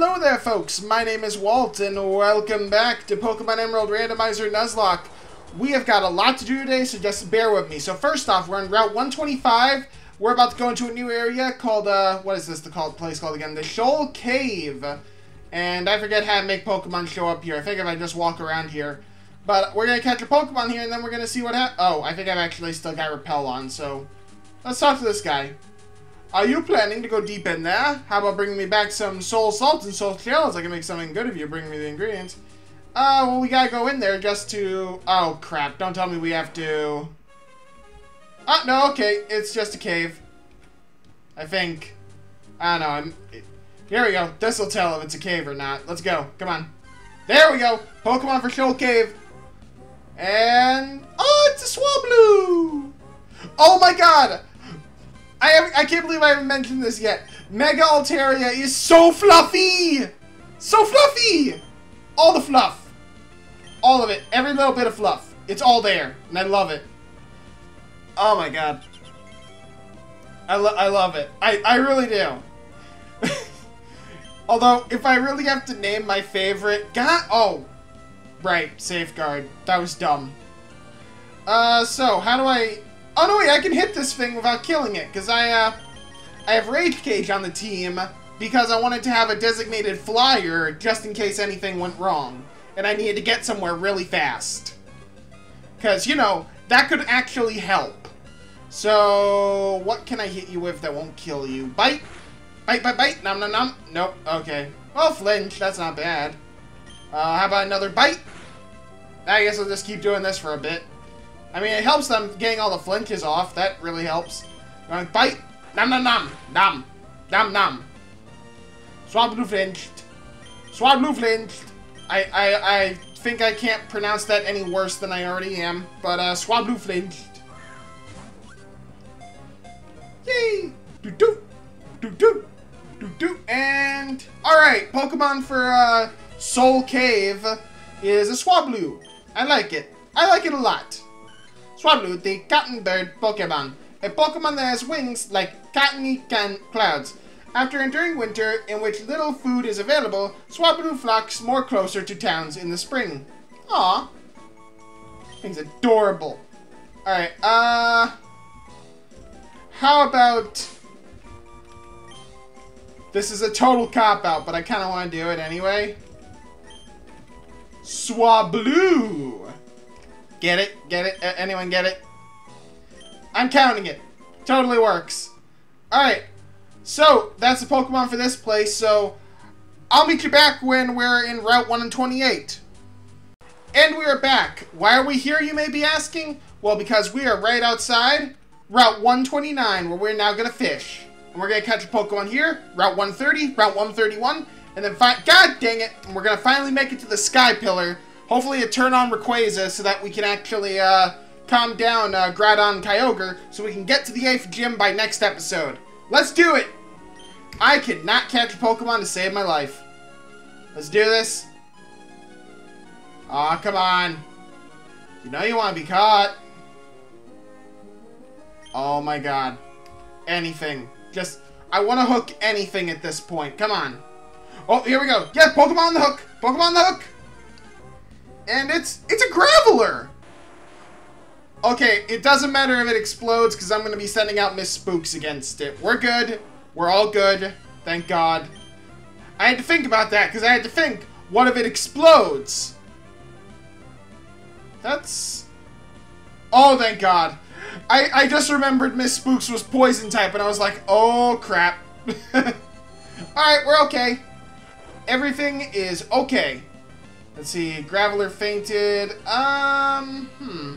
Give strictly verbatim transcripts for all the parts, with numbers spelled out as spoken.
Hello there, folks. My name is Walt, and welcome back to Pokemon Emerald Randomizer Nuzlocke. We have got a lot to do today, so just bear with me. So first off, we're on Route one twenty-five. We're about to go into a new area called, uh, what is this the called place called again? The Shoal Cave. And I forget how to make Pokemon show up here. I think if I just walk around here. But we're going to catch a Pokemon here, and then we're going to see what happens. Oh, I think I've actually still got Repel on, so let's talk to this guy. Are you planning to go deep in there? How about bringing me back some soul salt and soul shells? I can make something good if you bring me the ingredients. Uh, well, we gotta go in there just to... Oh, crap. Don't tell me we have to... Oh, no, okay. It's just a cave. I think. I don't know. I'm... Here we go. This'll tell if it's a cave or not. Let's go. Come on. There we go. Pokemon for Shoal Cave. And... Oh, it's a Swablu! Oh, my God! I, have, I can't believe I haven't mentioned this yet. Mega Altaria is so fluffy! So fluffy! All the fluff. All of it. Every little bit of fluff. It's all there. And I love it. Oh my god. I, lo I love it. I, I really do. Although, if I really have to name my favorite... God... Oh. Right. Safeguard. That was dumb. Uh, so, how do I... Oh, no, wait, I can hit this thing without killing it, because I, uh, I have Rage Cage on the team, because I wanted to have a designated flyer just in case anything went wrong, and I needed to get somewhere really fast. Because, you know, that could actually help. So, what can I hit you with that won't kill you? Bite? Bite, bite, bite? Nom, nom, nom? Nope, okay. Well, flinch, that's not bad. Uh, how about another bite? I guess I'll just keep doing this for a bit. I mean, it helps them getting all the flinches off. That really helps. Going bite. Nom nom nom. Nom. Nom nom. Swablu flinched. Swablu flinched. I, I, I think I can't pronounce that any worse than I already am. But, uh, Swablu flinched. Yay. Do-do. Do-do. Do-do. And... Alright. Pokemon for, uh, Shoal Cave is a Swablu. I like it. I like it a lot. Swablu, the cotton bird Pokemon, a Pokemon that has wings like cottony can clouds. After enduring winter, in which little food is available, Swablu flocks more closer to towns in the spring. Aww. Thing's adorable. Alright, uh... how about... This is a total cop-out, but I kind of want to do it anyway. Swablu! Get it? Get it? Uh, anyone get it? I'm counting it. Totally works. Alright. So, that's the Pokemon for this place. So, I'll meet you back when we're in Route one and twenty-eight. And we are back. Why are we here, you may be asking? Well, because we are right outside Route one twenty-nine, where we're now going to fish. And we're going to catch a Pokemon here. Route one thirty, Route one thirty-one. And then, fi God dang it, and we're going to finally make it to the Sky Pillar. Hopefully it turn on Rayquaza so that we can actually uh, calm down uh, Groudon Kyogre so we can get to the eighth gym by next episode. Let's do it! I could not catch a Pokemon to save my life. Let's do this. Aw, oh, come on. You know you want to be caught. Oh my god. Anything. Just, I want to hook anything at this point. Come on. Oh, here we go. Yeah, Pokemon on the hook. Pokemon on the hook. And it's it's a Graveler! Okay, it doesn't matter if it explodes because I'm going to be sending out Miss Spooks against it. We're good. We're all good. Thank God. I had to think about that because I had to think, what if it explodes? That's... Oh, thank God. I, I just remembered Miss Spooks was poison type and I was like, oh, crap. Alright, we're okay. Everything is okay. Let's see, Graveler fainted, um, hmm.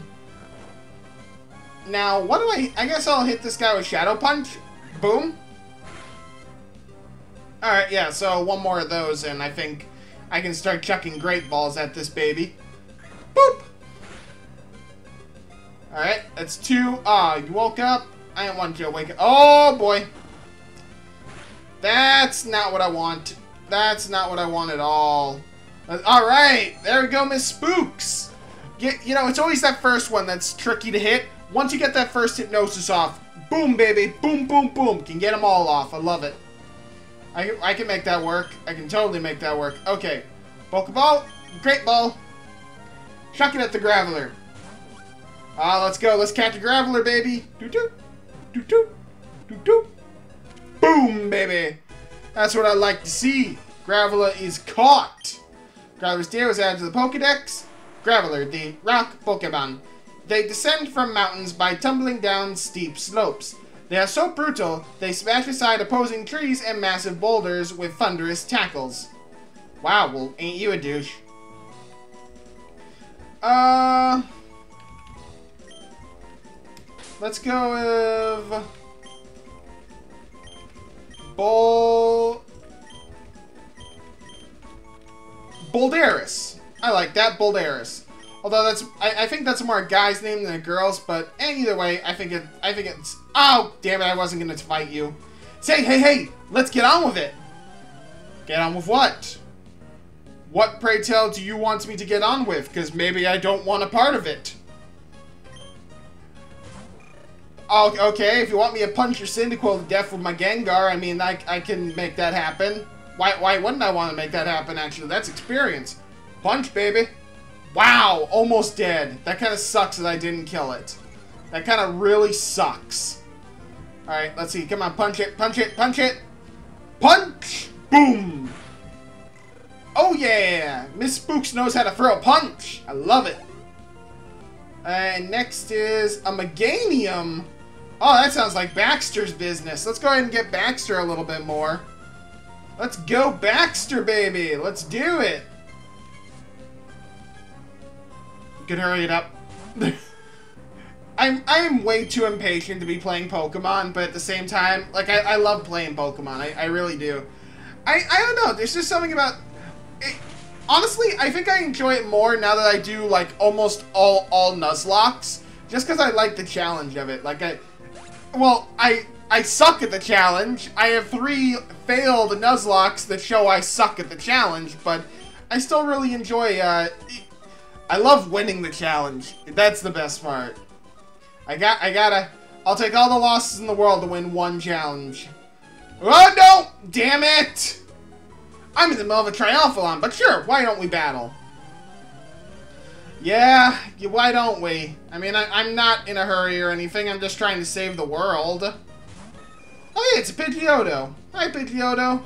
Now, what do I, I guess I'll hit this guy with Shadow Punch. Boom. Alright, yeah, so one more of those, and I think I can start chucking Great Balls at this baby. Boop! Alright, that's two. Ah, you woke up. I didn't want you to wake up. Oh, boy. That's not what I want. That's not what I want at all. Alright, there we go, Miss Spooks. You, you know, it's always that first one that's tricky to hit. Once you get that first hypnosis off, boom, baby, boom, boom, boom. Can get them all off. I love it. I, I can make that work. I can totally make that work. Okay. Pokeball. Great ball. Chuck it at the Graveler. Ah, uh, let's go. Let's catch a Graveler, baby. Doo-doo. Doo-doo. Doo-doo. Boom, baby. That's what I like to see. Graveler is caught. Graveler's tail was added to the Pokedex. Graveler, the rock Pokemon. They descend from mountains by tumbling down steep slopes. They are so brutal, they smash aside opposing trees and massive boulders with thunderous tackles. Wow, well, ain't you a douche? Uh... Let's go with... Bol... Boldaris. I like that, Boldaris. Although that's, I, I think that's more a guy's name than a girl's, but either way, I think it, I think it's, oh, damn it, I wasn't gonna fight you. Say, hey, hey, let's get on with it. Get on with what? What, pray tell, do you want me to get on with? Because maybe I don't want a part of it. Oh, okay, if you want me to punch your Cyndaquil to death with my Gengar, I mean, I, I can make that happen. Why, why wouldn't I want to make that happen, actually? That's experience. Punch, baby. Wow, almost dead. That kind of sucks that I didn't kill it. That kind of really sucks. Alright, let's see. Come on, punch it, punch it, punch it. Punch! Boom! Oh, yeah! Miss Spooks knows how to throw a punch. I love it. And next is a Meganium. Oh, that sounds like Baxter's business. Let's go ahead and get Baxter a little bit more. Let's go, Baxter, baby. Let's do it. Can hurry it up. I'm I'm way too impatient to be playing Pokemon, but at the same time, like I, I love playing Pokemon. I, I really do. I, I don't know. There's just something about it. Honestly, I think I enjoy it more now that I do like almost all all Nuzlocks, just because I like the challenge of it. Like I, well, I I suck at the challenge. I have three failed Nuzlocks that show I suck at the challenge, but I still really enjoy. Uh, I love winning the challenge. That's the best part. I got, I gotta, I'll take all the losses in the world to win one challenge. Oh no! Damn it! I'm in the middle of a triathlon, but sure, why don't we battle? Yeah, why don't we? I mean, I, I'm not in a hurry or anything. I'm just trying to save the world. Oh yeah, it's a Pidgeotto. Hi, Pidgeotto.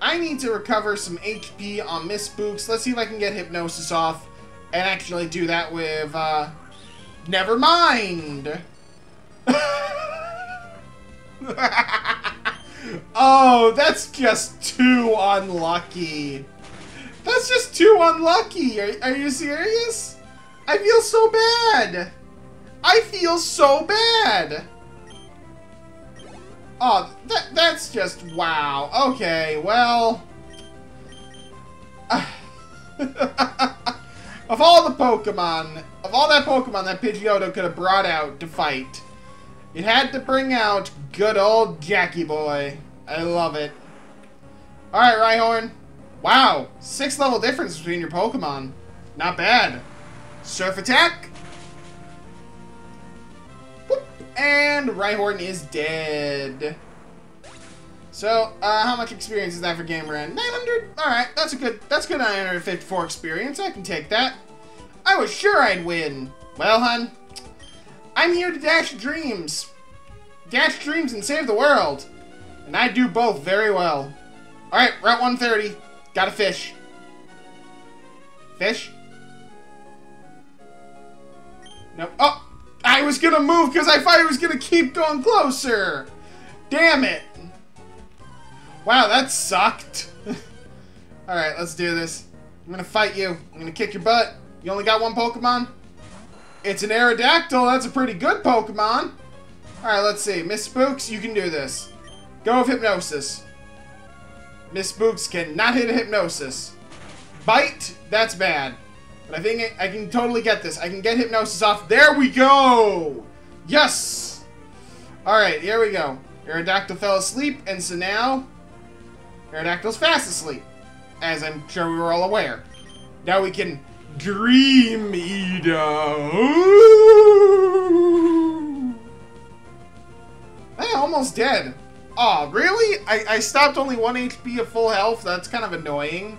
I need to recover some H P on Miss Spooks. Let's see if I can get Hypnosis off. And actually do that with, uh... Never mind! Oh, that's just too unlucky. That's just too unlucky. Are, are you serious? I feel so bad. I feel so bad. Oh, that, that's just, wow. Okay, well... Of all the Pokemon, of all that Pokemon that Pidgeotto could have brought out to fight, it had to bring out good old Jackie Boy. I love it. Alright, Rhyhorn. Wow, six level difference between your Pokemon. Not bad. Surf attack. Boop. And Rhyhorn is dead. So, uh, how much experience is that for Gamoran? nine hundred? Alright, that's a good, that's good nine hundred fifty-four experience. I can take that. I was sure I'd win. Well, hun, I'm here to dash dreams. Dash dreams and save the world. And I do both very well. Alright, we're at one thirty. Got a fish. Fish? No. Oh! I was gonna move because I thought I was gonna keep going closer! Damn it! Wow, that sucked. Alright, let's do this. I'm gonna fight you. I'm gonna kick your butt. You only got one Pokemon? It's an Aerodactyl. That's a pretty good Pokemon. Alright, let's see. Miss Spooks, you can do this. Go with Hypnosis. Miss Spooks cannot hit a Hypnosis. Bite? That's bad. But I think I can totally get this. I can get Hypnosis off. There we go! Yes! Alright, here we go. Aerodactyl fell asleep, and so now... Aerodactyl's fast asleep, as I'm sure we were all aware. Now we can Dream Eater. Ooh. I'm almost dead. Aw, oh, really? I, I stopped only one H P of full health? That's kind of annoying.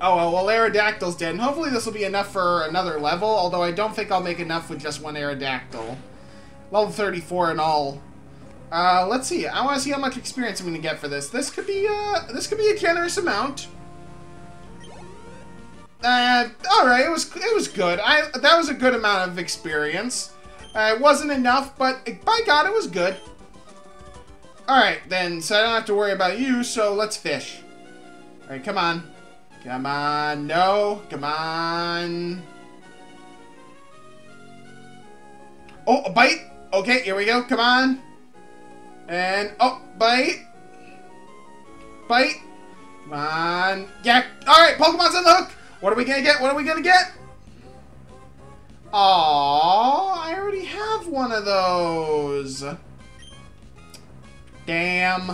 Oh, well, well Aerodactyl's dead, and hopefully this will be enough for another level, although I don't think I'll make enough with just one Aerodactyl. Level thirty-four in all. Uh, let's see. I want to see how much experience I'm going to get for this. This could be, uh, this could be a generous amount. Uh, alright, it was, it was good. I, that was a good amount of experience. Uh, it wasn't enough, but it, by God, it was good. Alright, then, so I don't have to worry about you, so let's fish. Alright, come on. Come on, no, come on. Oh, a bite? Okay, here we go, come on. And, oh, bite. Bite. Come on. Yeah, alright, Pokemon's on the hook. What are we gonna get? What are we gonna get? Aww, I already have one of those. Damn.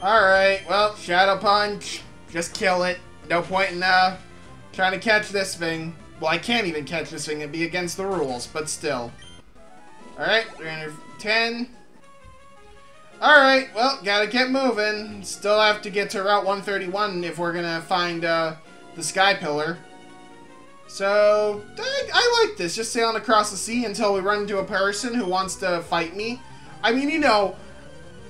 Alright, well, Shadow Punch. Just kill it. No point in uh, trying to catch this thing. Well, I can't even catch this thing. It'd be against the rules, but still. Alright, three hundred ten. Alright, well, gotta get moving. Still have to get to Route one thirty-one if we're gonna find uh, the Sky Pillar. So, I, I like this. Just sailing across the sea until we run into a person who wants to fight me. I mean, you know,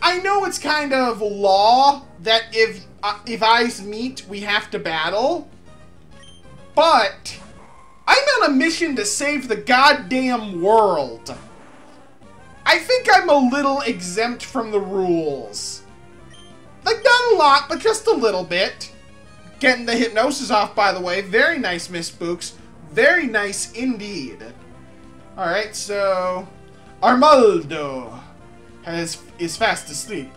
I know it's kind of law that if uh, if eyes meet, we have to battle. But I'm on a mission to save the goddamn world. I think I'm a little exempt from the rules. Like, not a lot, but just a little bit. Getting the hypnosis off, by the way. Very nice, Miss Spooks. Very nice indeed. Alright, so Armaldo has, is fast asleep.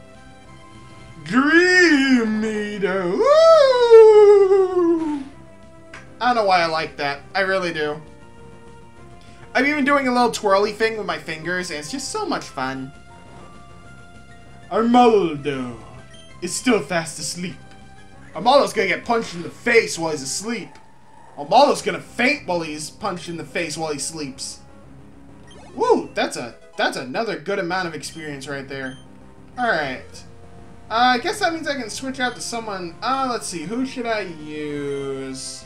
Dream Eater. Woo! I don't know why I like that. I really do. I'm even doing a little twirly thing with my fingers, and it's just so much fun. Armaldo is still fast asleep. Armaldo's gonna get punched in the face while he's asleep. Armaldo's gonna faint while he's punched in the face while he sleeps. Woo, that's a that's another good amount of experience right there. Alright. Uh, I guess that means I can switch out to someone. Uh, let's see, who should I use?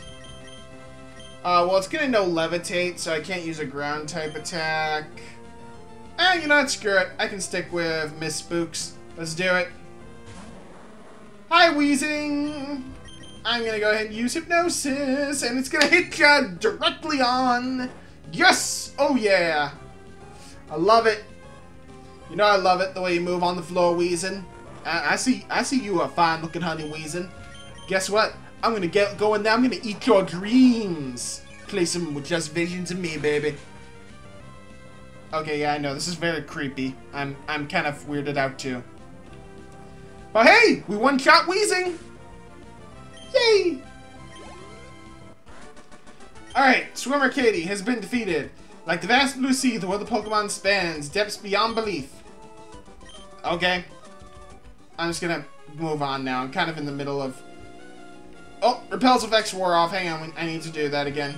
Uh, well, it's gonna no levitate, so I can't use a ground type attack. Eh, you know what? Screw it. I can stick with Miss Spooks. Let's do it. Hi, Weezing! I'm gonna go ahead and use Hypnosis, and it's gonna hit ya directly on. Yes! Oh, yeah! I love it. You know I love it, the way you move on the floor, Weezing. I, I see I see you a fine-looking honey, Weezing. Guess what? I'm gonna get going now. I'm gonna eat your dreams. Place them with just visions of me, baby. Okay, yeah, I know this is very creepy. I'm I'm kind of weirded out too. But hey, we one-shot Weezing. Yay! All right, Swimmer Katie has been defeated. Like the vast blue sea, the world of Pokemon spans depths beyond belief. Okay, I'm just gonna move on now. I'm kind of in the middle of. Oh, repels effects wore off. Hang on, I need to do that again.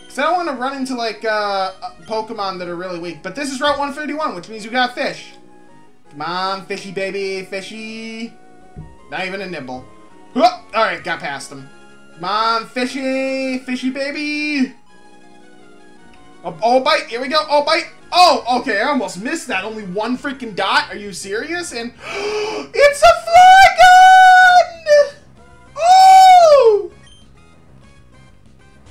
Because I don't want to run into, like, uh, Pokemon that are really weak. But this is Route one thirty-one, which means you got fish. Come on, fishy baby, fishy. Not even a nibble. Oh, alright, got past them. Come on, fishy, fishy baby. Oh, oh, bite, here we go, oh, bite. Oh, okay, I almost missed that. Only one freaking dot, are you serious? And it's a Flygon!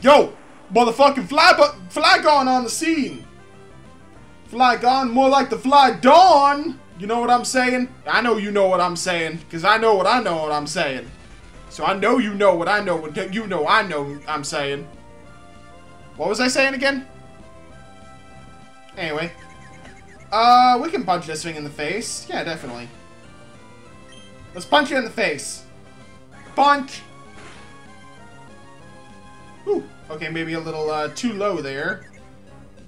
Yo, motherfucking fly, Flygon on the scene. Flygon, more like the Fly Dawn. You know what I'm saying? I know you know what I'm saying, because I know what I know what I'm saying. So I know you know what I know what you know I know I'm saying. What was I saying again? Anyway. Uh, we can punch this thing in the face. Yeah, definitely. Let's punch it in the face. Punch. Ooh, okay, maybe a little uh, too low there.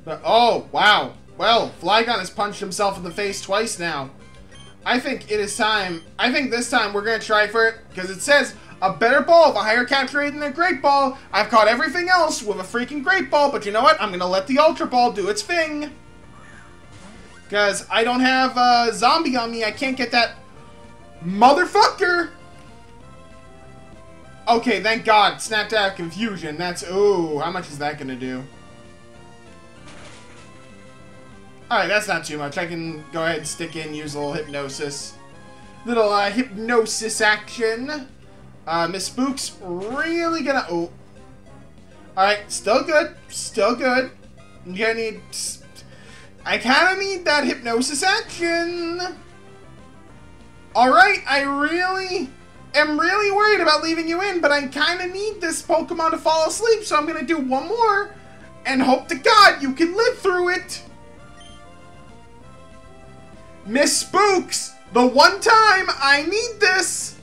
But, oh, wow. Well, Flygon has punched himself in the face twice now. I think it is time. I think this time we're going to try for it. Because it says, a better ball of a higher catch rate than a Great Ball. I've caught everything else with a freaking Great Ball. But you know what? I'm going to let the Ultra Ball do its thing. Because I don't have a zombie on me. I can't get that motherfucker. Okay, thank God. Snapped out of confusion. That's... Ooh, how much is that going to do? Alright, that's not too much. I can go ahead and stick in, use a little hypnosis. Little uh, hypnosis action. Uh, Miss Spook's really gonna... Oh. Alright, still good. Still good. I'm gonna need... I kind of need that hypnosis action. Alright, I really am really worried about leaving you in, but I kind of need this Pokemon to fall asleep, so I'm going to do one more and hope to God you can live through it. Miss Spooks, the one time I need this.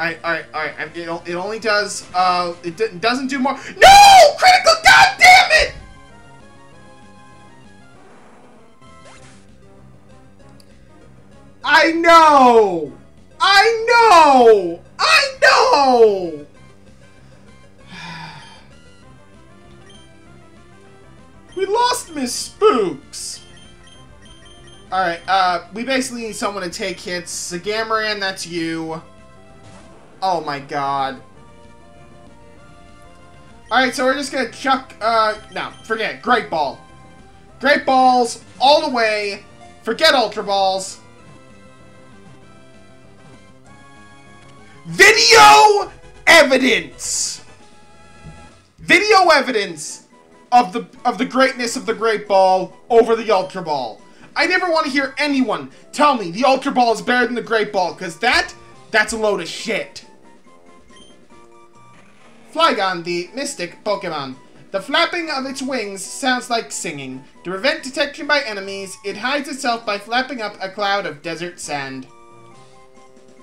Alright, alright, alright. It, it only does, uh, it d doesn't do more. No! Critical, God damn it! I know! I know! I know! We lost Miss Spooks! Alright, uh, we basically need someone to take hits. Sagamoran, that's you. Oh my god. Alright, so we're just gonna chuck, uh, no, forget it. Great Ball. Great Balls, all the way. Forget Ultra Balls. Video evidence! Video evidence of the of the greatness of the Great Ball over the Ultra Ball. I never want to hear anyone tell me the Ultra Ball is better than the Great Ball, because that, that's a load of shit. Flygon, the Mystic Pokemon. The flapping of its wings sounds like singing. To prevent detection by enemies, it hides itself by flapping up a cloud of desert sand.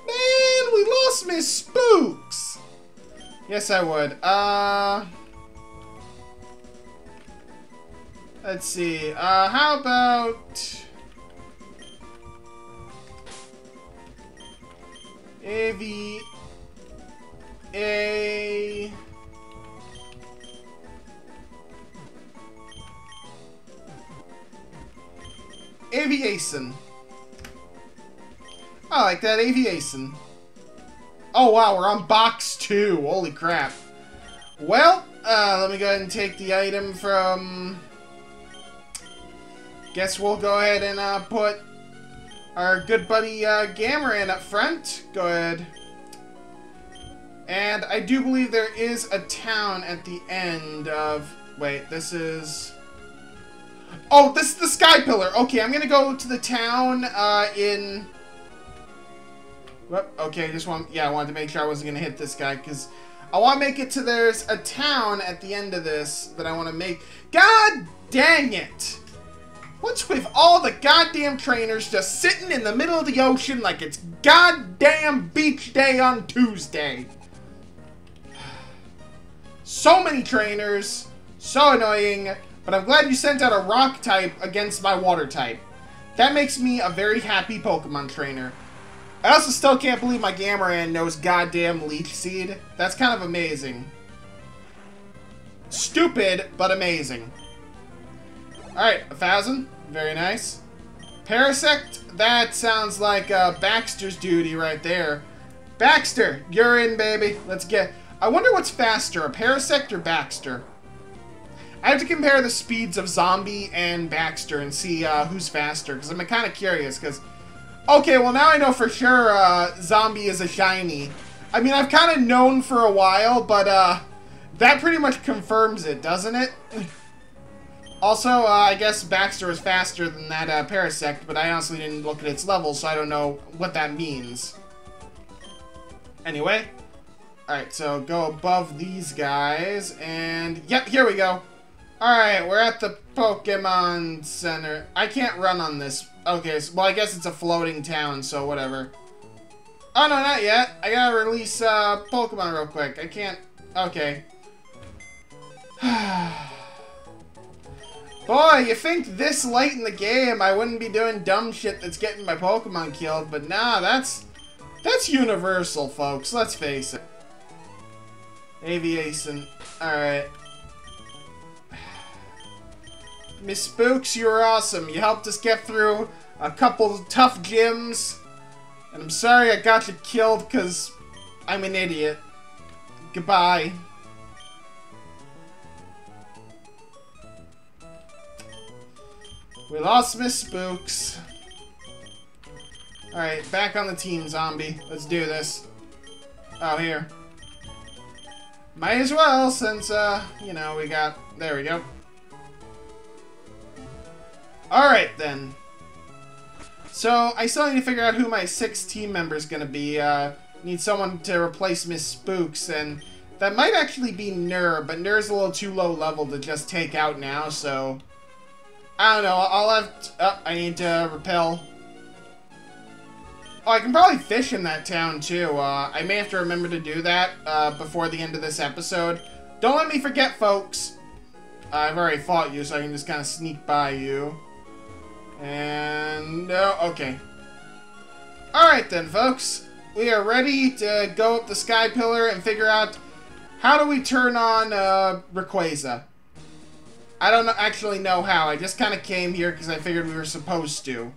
Man, we lost Miss Spooks! Yes, I would. Uh... Let's see. Uh, how about... A... V... A... Aviation. I like that Aviation. Oh wow, we're on box two. Holy crap. Well, uh, let me go ahead and take the item from... Guess we'll go ahead and uh, put our good buddy uh, Gamoran up front. Go ahead. And I do believe there is a town at the end of... Wait, this is... Oh, this is the Sky Pillar. Okay, I'm gonna go to the town uh, in... Okay, just want yeah, I wanted to make sure I wasn't gonna hit this guy because I want to make it to there's a town at the end of this that I want to make. God dang it! What's with all the goddamn trainers just sitting in the middle of the ocean like it's goddamn beach day on Tuesday? So many trainers, so annoying. But I'm glad you sent out a rock type against my water type. That makes me a very happy Pokemon trainer. I also still can't believe my Gamoran knows goddamn Leech Seed. That's kind of amazing. Stupid, but amazing. Alright, a thousand. Very nice. Parasect, that sounds like uh, Baxter's duty right there. Baxter, you're in, baby. Let's get... I wonder what's faster, a Parasect or Baxter? I have to compare the speeds of Zombie and Baxter and see uh, who's faster, because I'm kind of curious, because... Okay, well now I know for sure uh, Zombie is a shiny. I mean, I've kind of known for a while, but uh, that pretty much confirms it, doesn't it? Also, uh, I guess Baxter is faster than that uh, Parasect, but I honestly didn't look at its level, so I don't know what that means. Anyway. Alright, so go above these guys, and yep, here we go. Alright, we're at the Pokemon Center. I can't run on this. Okay, so, well, I guess it's a floating town, so whatever. Oh, no, not yet. I gotta release uh, Pokemon real quick. I can't... Okay. Boy, you think this late in the game I wouldn't be doing dumb shit that's getting my Pokemon killed, but nah, that's... That's universal, folks. Let's face it. Aviation. Alright. Miss Spooks, you were awesome. You helped us get through a couple tough gyms. And I'm sorry I got you killed because I'm an idiot. Goodbye. We lost Miss Spooks. Alright, back on the team, zombie. Let's do this. Oh, here. Might as well, since, uh, you know, we got... There we go. Alright, then. So, I still need to figure out who my sixth team member is going to be. Uh, need someone to replace Miss Spooks, and that might actually be Nur, but Nur's a little too low level to just take out now, so... I don't know, I'll have to, oh, I need to repel. Oh, I can probably fish in that town, too. Uh, I may have to remember to do that uh, before the end of this episode. Don't let me forget, folks. Uh, I've already fought you, so I can just kind of sneak by you. And, uh, okay. Alright then, folks. We are ready to go up the Sky Pillar and figure out how do we turn on uh, Rayquaza. I don't actually know how. I just kind of came here because I figured we were supposed to.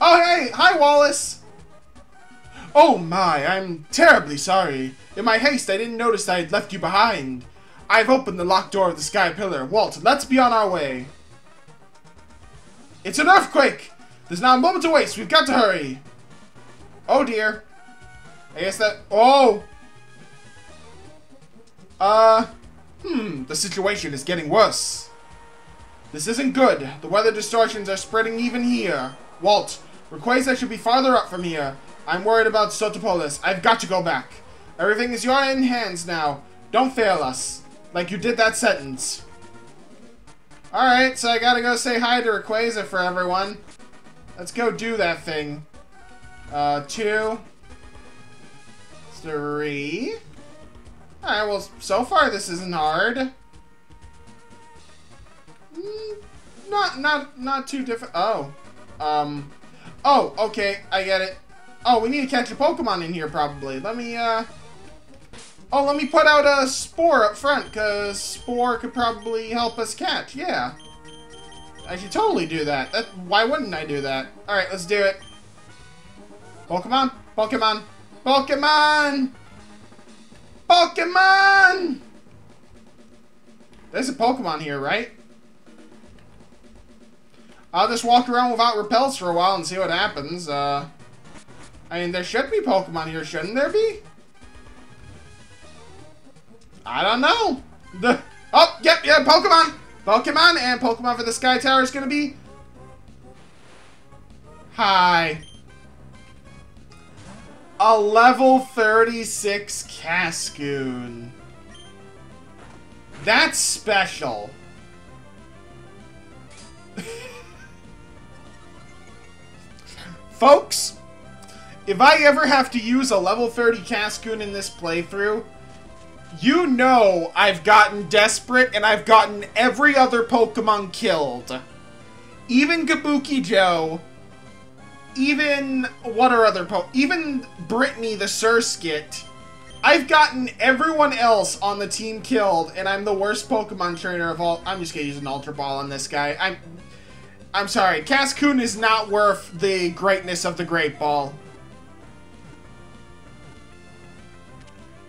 Oh, hey! Hi, Wallace! Oh, my. I'm terribly sorry. In my haste, I didn't notice I had left you behind. I've opened the locked door of the Sky Pillar. Walt, let's be on our way. It's an earthquake! There's not a moment to waste. We've got to hurry. Oh, dear. I guess that... Oh! Uh... Hmm, the situation is getting worse. This isn't good. The weather distortions are spreading even here. Walt, Rayquaza should be farther up from here. I'm worried about Sotopolis. I've got to go back. Everything is your in hands now. Don't fail us. Like you did that sentence. Alright, so I gotta go say hi to Rayquaza for everyone. Let's go do that thing. Uh, two. Three. Alright, well, so far this isn't hard. Mm, not, not, not too different. Oh. Um. Oh, okay, I get it. Oh, we need to catch a Pokemon in here, probably. Let me, uh... Oh, let me put out a Spore up front, because Spore could probably help us catch. Yeah. I should totally do that. That why wouldn't I do that? Alright, let's do it. Pokemon? Pokemon? Pokemon! Pokemon! There's a Pokemon here, right? I'll just walk around without repels for a while and see what happens. Uh, I mean, there should be Pokemon here, shouldn't there be? I don't know. The oh, yep, yeah, Pokemon! Pokemon and Pokemon for the Sky Tower is going to be... Hi. A level thirty-six Cascoon. That's special. Folks, if I ever have to use a level thirty Cascoon in this playthrough, you know I've gotten desperate and I've gotten every other Pokemon killed. Even Kabuki Joe... Even, what are other po- even Brittany the Surskit. I've gotten everyone else on the team killed, and I'm the worst Pokemon trainer of all. I'm just gonna use an Ultra Ball on this guy. I'm, I'm sorry. Cascoon is not worth the greatness of the Great Ball.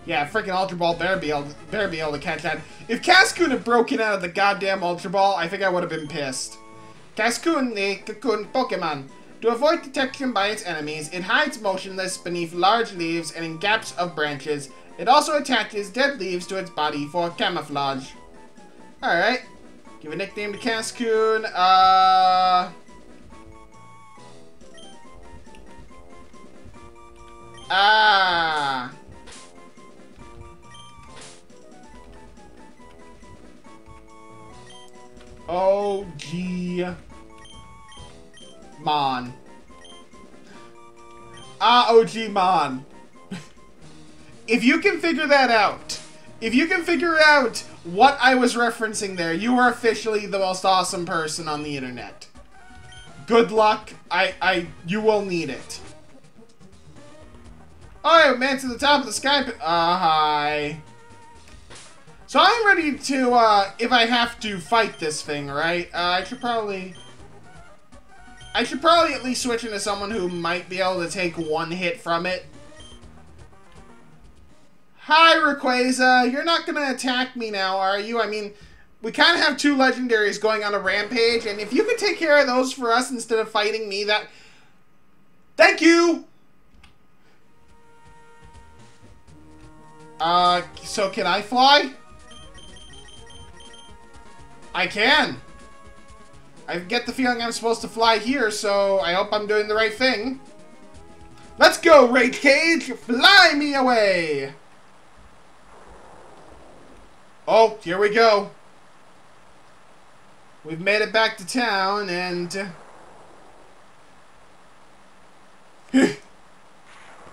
Yeah, freaking Ultra Ball better be able, better be able to catch that. If Cascoon had broken out of the goddamn Ultra Ball, I think I would have been pissed. Cascoon, the cocoon Pokemon. To avoid detection by its enemies, it hides motionless beneath large leaves and in gaps of branches. It also attaches dead leaves to its body for camouflage. Alright. Give a nickname to Cascoon. Uh... Ah... Oh, gee... Mon. Ah, O G Mon. If you can figure that out, if you can figure out what I was referencing there, you are officially the most awesome person on the internet. Good luck. I, I, you will need it. Alright, man, to the top of the Sky. Ah, uh, hi. So I'm ready to, uh, if I have to fight this thing, right? Uh, I could probably... I should probably at least switch into someone who might be able to take one hit from it. Hi, Rayquaza. You're not going to attack me now, are you? I mean, we kind of have two legendaries going on a rampage, and if you could take care of those for us instead of fighting me, that... Thank you! Uh, so can I fly? I can. I get the feeling I'm supposed to fly here, so I hope I'm doing the right thing. Let's go, Raycage! Fly me away! Oh, here we go. We've made it back to town, and...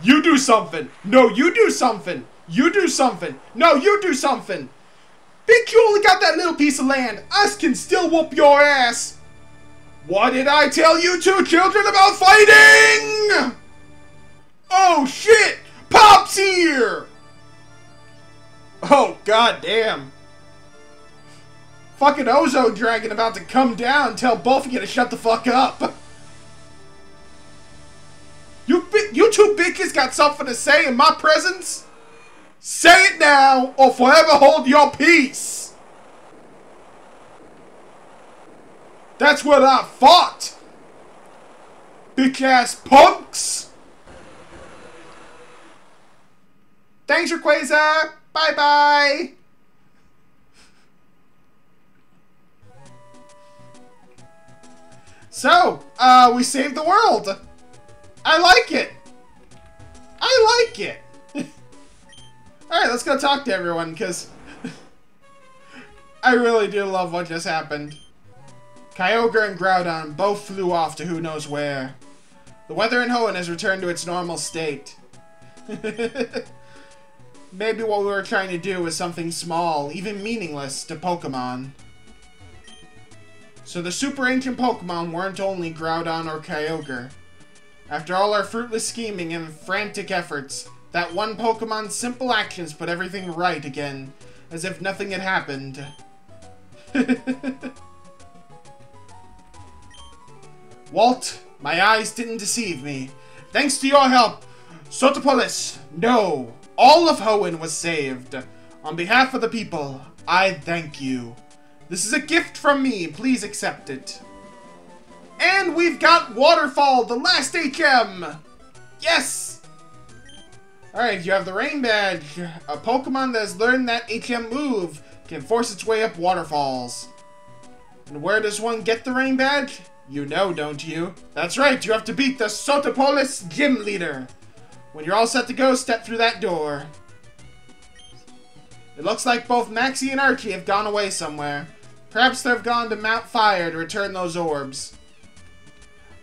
You do something! No, you do something! You do something! No, you do something! Bitch, you only got that little piece of land! Us can still whoop your ass! What did I tell you two children about fighting? Oh shit! Pop's here! Oh goddamn! Fucking Ozo Dragon about to come down. Tell both of you to shut the fuck up. You you two bitches got something to say in my presence? Say it now, or forever hold your peace. That's what I fought. Bitch ass punks. Thanks, Rayquaza. Bye-bye. So, uh, we saved the world. I like it. I like it. Alright, let's go talk to everyone, because I really do love what just happened. Kyogre and Groudon both flew off to who knows where. The weather in Hoenn has returned to its normal state. Maybe what we were trying to do was something small, even meaningless, to Pokemon. So the super ancient Pokemon weren't only Groudon or Kyogre. After all our fruitless scheming and frantic efforts, that one Pokemon's simple actions put everything right again, as if nothing had happened. Walt, my eyes didn't deceive me. Thanks to your help, Sotopolis, no, all of Hoenn was saved. On behalf of the people, I thank you. This is a gift from me, please accept it. And we've got Waterfall, the last H M! Yes! Alright, you have the Rain Badge. A Pokemon that has learned that H M move can force its way up waterfalls. And where does one get the Rain Badge? You know, don't you? That's right, you have to beat the Sotopolis Gym Leader. When you're all set to go, step through that door. It looks like both Maxie and Archie have gone away somewhere. Perhaps they've gone to Mount Fire to return those orbs.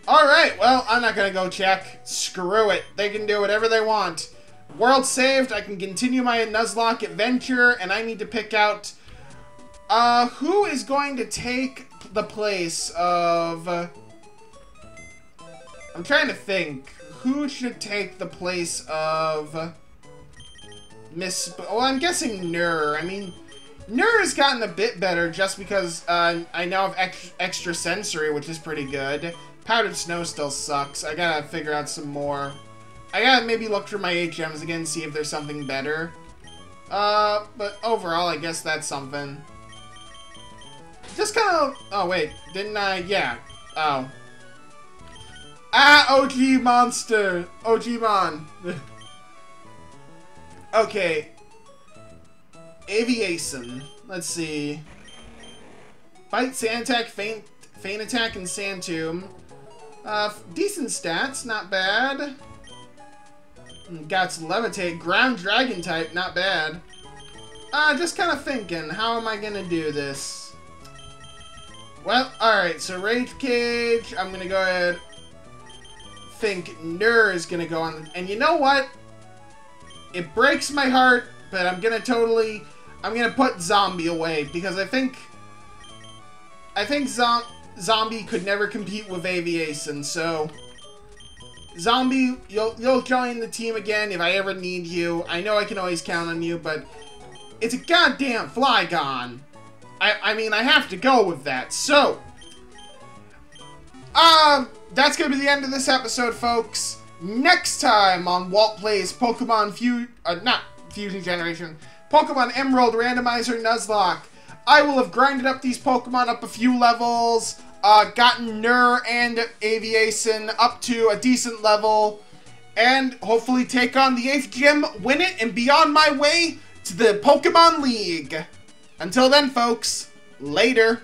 Alright, well, I'm not gonna go check. Screw it. They can do whatever they want. World saved, I can continue my Nuzlocke adventure, and I need to pick out uh, who is going to take the place of... Uh, I'm trying to think. Who should take the place of Miss... Well, I'm guessing Nur. I mean, Nur has gotten a bit better just because uh, I now have ex extra sensory, which is pretty good. Powdered Snow still sucks. I gotta figure out some more. I gotta maybe look through my H Ms again, see if there's something better. Uh, but overall, I guess that's something. Just kind of... Oh, wait. Didn't I... Yeah. Oh. Ah, O G Monster. O G Mon. Okay. Aviacin. Let's see. Fight, Sand Attack, Feint, Feint Attack, and Sand Tomb. Uh, decent stats. Not bad. Got to levitate. Ground dragon type, not bad. Uh, just kind of thinking, how am I gonna do this? Well, alright, so Raycage, I'm gonna go ahead. Think Nur is gonna go on. And you know what? It breaks my heart, but I'm gonna totally. I'm gonna put Zombie away because I think. I think Zom Zombie could never compete with Aviacin, so. Zombie, you'll you'll join the team again if I ever need you. I know I can always count on you, but It's a goddamn Flygon. I, I mean, I have to go with that. So, um, that's going to be the end of this episode, folks. Next time on Walt Plays Pokemon Fu- uh, not Fusion Generation, Pokemon Emerald Randomizer Nuzlocke, I will have grinded up these Pokemon up a few levels, uh, gotten Nur and Aviacin up to a decent level, and hopefully take on the eighth gym, win it, and be on my way to the Pokemon League. Until then, folks, later.